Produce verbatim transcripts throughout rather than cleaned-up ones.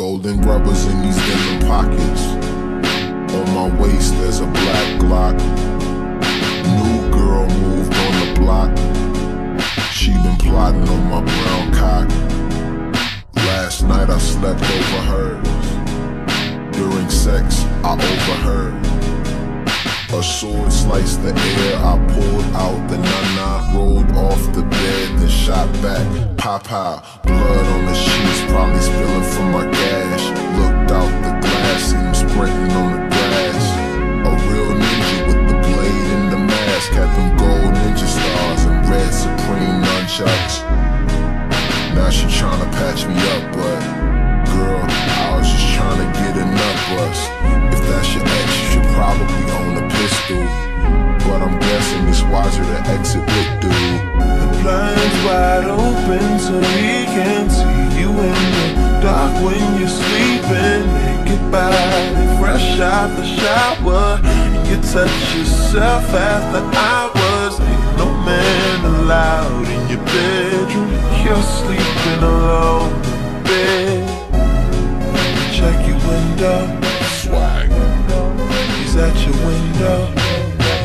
Golden rubbers in these different pockets. On my waist there's a black Glock. New girl moved on the block. She been plotting on my brown cock. Last night I slept over hers. During sex I overheard. A sword sliced the air, I pulled out the nana. Rolled off the bed, then shot back. Papa, blood on the sheets, probably spilling from my gash. Looked out the glass, seen him sprinting on the grass. A real ninja with the blade and the mask. Had them gold ninja stars and red Supreme nunchucks. Now she tryna patch me up, but girl, I was just tryna get enough us. If that's your ex, you should probably own a pistol. But I'm guessing it's wiser to exit with dude. The blinds wide open so we can see you in the dark when you're sleeping. Naked body fresh out the shower, and you touch yourself after hours. Ain't no man allowed in your bedroom. You're sleeping alone in bed. Check your window. Swag. He's at your window.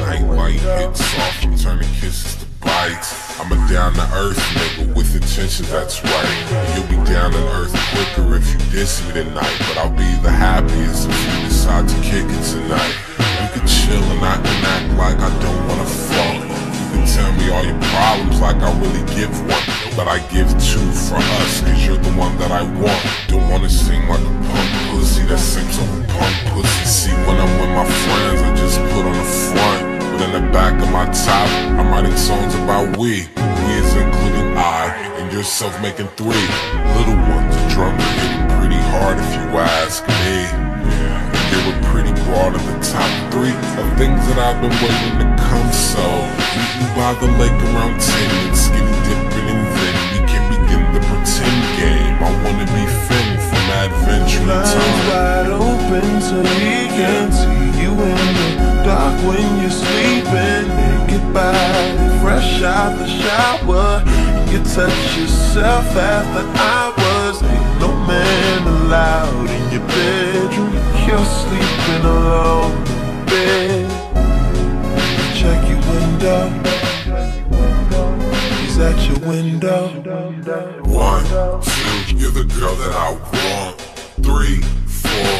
Nightlight hits off, I'm turning kisses to bites. I'm a down-to-earth nigga with intentions, that's right. You'll be down to earth quicker if you diss me tonight. But I'll be the happiest if you decide to kick it tonight. You can chill and I can act like I don't wanna fuck. You can tell me all your problems like I really give one. But I give two for us, cause you're the one that I want. Don't wanna seem like a punk pussy that seems like a punk pussy. See, when I'm with my friends, I just put on the front. But in the back of my top, I'm writing songs about we. We is including I, and yourself making three. Little ones are drunk, hitting pretty hard if you ask me. And they were pretty broad in the top three of things that I've been waiting to come. So, meeting by the lake around ten, and skinny dipping, and then we can begin the pretend game. I wanna be Finn from Adventure Time. Lines wide open so we can see you in the dark when you're sleeping. Naked body fresh out the shower, and you touch yourself after hours. Ain't no man allowed in your bedroom. You're sleeping alone in bed. Check your window. He's at your window. One, two, you're the girl that I want. Three, four,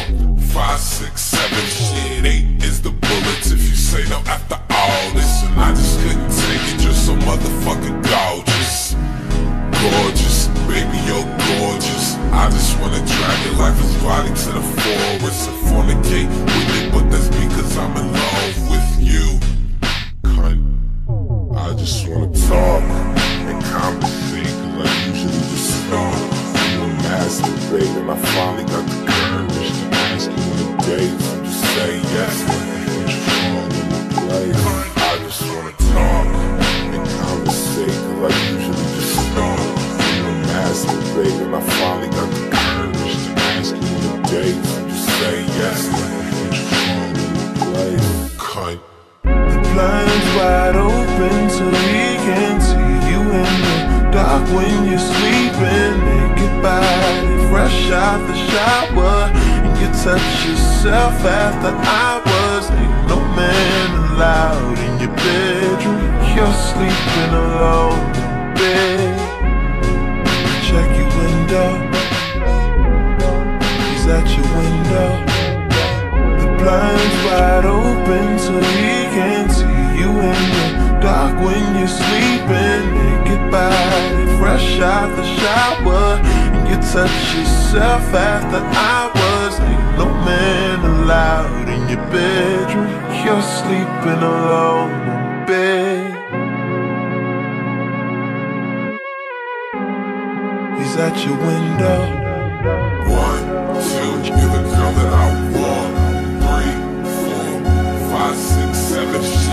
five, six, seven, shit, eight is the bullets if you say no after all this. And I just couldn't take it, you're so motherfucking gorgeous. Gorgeous, baby, you're gorgeous. I just wanna drag your life is riding to the forest and fornicate with it, but that's because I'm in love with you. Cunt, I just wanna talk and conversate, cause I usually just start. I'm a masturbate and I finally got the courage to ask you. Days, you say yes, but you fall in the place. I just wanna talk and conversate, cause I usually just start. I'm a masturbate and I finally got the courage to ask you on a date. You say yes, but you fall in the place. Cunt. The blinds wide open so we can see you in the dark when you're sleeping. Naked body fresh out the shower, you touch yourself after hours. Ain't no man allowed in your bedroom. You're sleeping alone in bed. Check your window. He's at your window. The blinds wide open so he can see you in the dark when you're sleeping. Naked body fresh out the shower, and you touch yourself after hours. Ain't no man allowed in your bedroom. You're sleeping alone in bed. He's at your window. One, two, you're the girl that I want. Three, four, five, six, seven.